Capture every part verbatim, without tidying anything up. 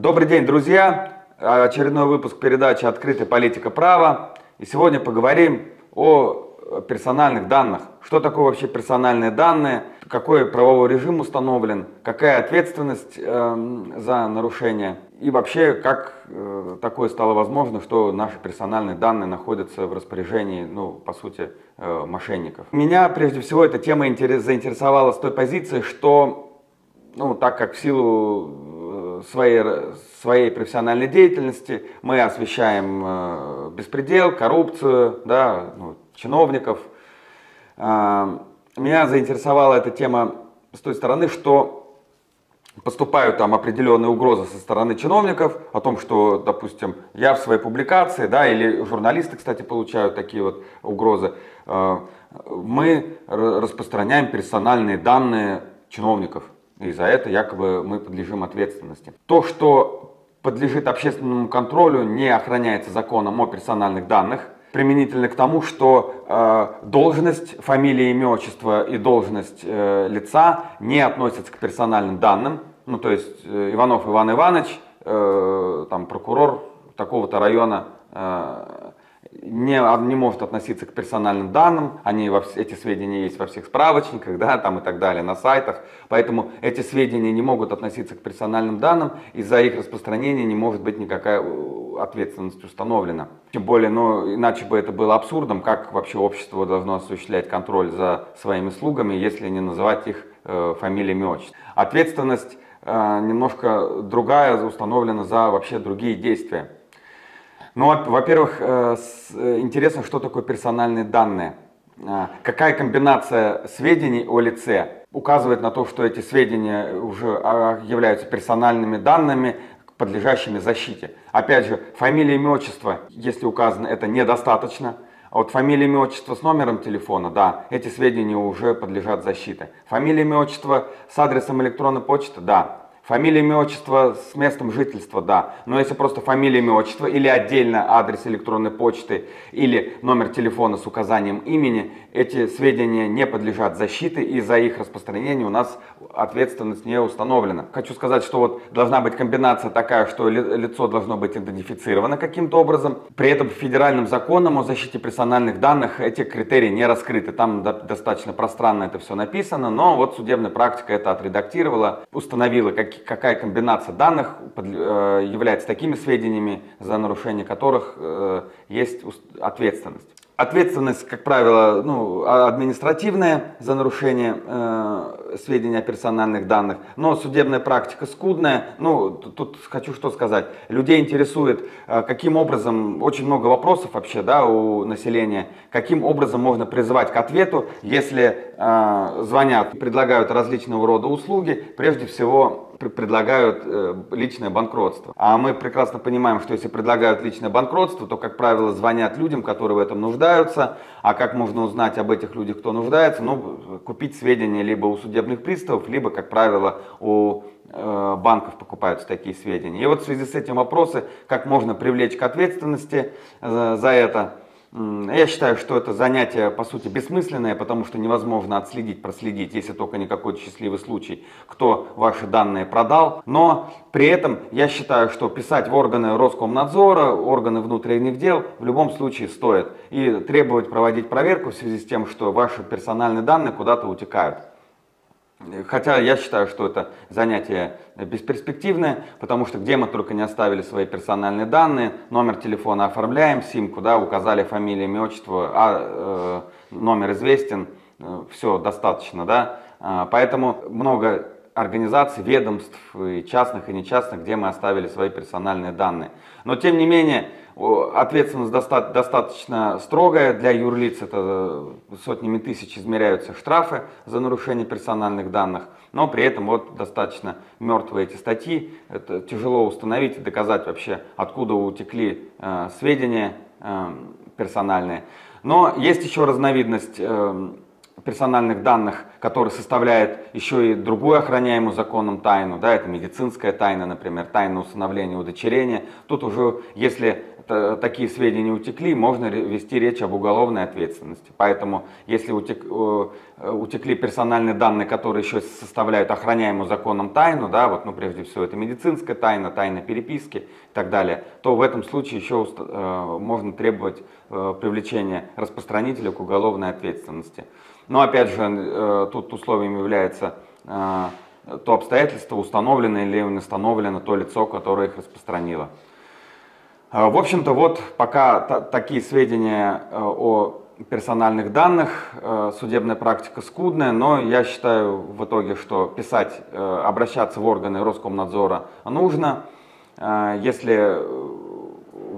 Добрый день, друзья! Очередной выпуск передачи «Открытая политика права». И сегодня поговорим о персональных данных. Что такое вообще персональные данные? Какой правовой режим установлен? Какая ответственность э, за нарушение? И вообще, как э, такое стало возможно, что наши персональные данные находятся в распоряжении, ну, по сути, э, мошенников? Меня, прежде всего, эта тема интерес, заинтересовала с той позиции, что, ну, так как в силу Своей, своей профессиональной деятельности мы освещаем э, беспредел, коррупцию, да, ну, чиновников. Э, меня заинтересовала эта тема с той стороны, что поступают там определенные угрозы со стороны чиновников о том, что, допустим, я в своей публикации, да, или журналисты, кстати, получают такие вот угрозы, э, мы распространяем персональные данные чиновников. И за это якобы мы подлежим ответственности. То, что подлежит общественному контролю, не охраняется законом о персональных данных, применительно к тому, что э, должность, фамилия, имя, отчество и должность э, лица не относятся к персональным данным. Ну, то есть э, Иванов Иван Иванович, э, там, прокурор такого-то района, э, Не, не может относиться к персональным данным, они во, эти сведения есть во всех справочниках, да, там и так далее, на сайтах, поэтому эти сведения не могут относиться к персональным данным, и за их распространение не может быть никакая ответственность установлена. Тем более, ну, иначе бы это было абсурдом, как вообще общество должно осуществлять контроль за своими слугами, если не называть их э, фамилиями, отчеством. Ответственность э, немножко другая, установлена за вообще другие действия. Ну, во-первых, интересно, что такое персональные данные. Какая комбинация сведений о лице указывает на то, что эти сведения уже являются персональными данными, подлежащими защите. Опять же, фамилия, имя, отчество, если указано, это недостаточно. А вот фамилия, имя, отчество с номером телефона, да, эти сведения уже подлежат защите. Фамилия, имя, отчество с адресом электронной почты, да. Фамилия, имя, отчество с местом жительства, да. Но если просто фамилия, имя, отчество или отдельно адрес электронной почты или номер телефона с указанием имени, эти сведения не подлежат защите, и за их распространение у нас ответственность не установлена. Хочу сказать, что вот должна быть комбинация такая, что лицо должно быть идентифицировано каким-то образом. При этом федеральным законом о защите персональных данных эти критерии не раскрыты. Там достаточно пространно это все написано, но вот судебная практика это отредактировала, установила, какие какая комбинация данных является такими сведениями, за нарушение которых есть ответственность. Ответственность, как правило, ну, административная за нарушение э, сведений о персональных данных, но судебная практика скудная. Ну, тут хочу что сказать. Людей интересует, э, каким образом, очень много вопросов вообще, да, у населения, каким образом можно призывать к ответу, если э, звонят, предлагают различного рода услуги, прежде всего, предлагают личное банкротство. А мы прекрасно понимаем, что если предлагают личное банкротство, то, как правило, звонят людям, которые в этом нуждаются. А как можно узнать об этих людях, кто нуждается? Ну, купить сведения либо у судебных приставов, либо, как правило, у банков покупаются такие сведения. И вот в связи с этим вопросы, как можно привлечь к ответственности за это. Я считаю, что это занятие, по сути, бессмысленное, потому что невозможно отследить, проследить, если только не какой-то счастливый случай, кто ваши данные продал. Но при этом я считаю, что писать в органы Роскомнадзора, органы внутренних дел в любом случае стоит. И требовать проводить проверку в связи с тем, что ваши персональные данные куда-то утекают. Хотя я считаю, что это занятие бесперспективное, потому что где мы только не оставили свои персональные данные, номер телефона оформляем, симку, да, указали фамилию, имя, отчество, а э, номер известен, э, все достаточно, да. Э, поэтому много организаций, ведомств, и частных, и нечастных, где мы оставили свои персональные данные. Но тем не менее, ответственность доста- достаточно строгая. Для юрлиц это сотнями тысяч измеряются штрафы за нарушение персональных данных. Но при этом вот достаточно мертвые эти статьи. Это тяжело установить и доказать вообще, откуда утекли э, сведения э, персональные. Но есть еще разновидность э, персональных данных, который составляет еще и другую охраняемую законом тайну, да, это медицинская тайна, например, тайна усыновления, удочерения. Тут уже, если такие сведения утекли, можно вести речь об уголовной ответственности. Поэтому, если утек, утекли персональные данные, которые еще составляют охраняемую законом тайну, да, вот, ну, прежде всего это медицинская тайна, тайна переписки и так далее, то в этом случае еще можно требовать привлечения распространителя к уголовной ответственности. Но опять же, тут условием является то обстоятельство, установлено или не установлено то лицо, которое их распространило. В общем-то, вот пока такие сведения о персональных данных, судебная практика скудная, но я считаю в итоге, что писать, обращаться в органы Роскомнадзора нужно. Если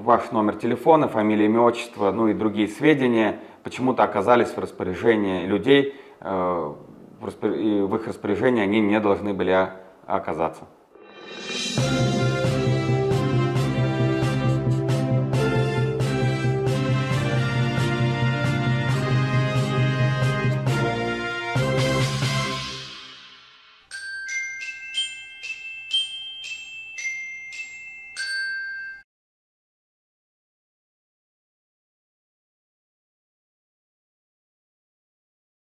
ваш номер телефона, фамилия, имя, отчество, ну и другие сведения почему-то оказались в распоряжении людей, в их распоряжении они не должны были оказаться.